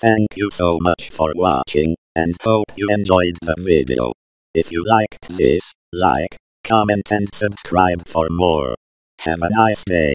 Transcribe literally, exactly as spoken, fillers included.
Thank you so much for watching, and hope you enjoyed the video. If you liked this, like, comment and subscribe for more. Have a nice day.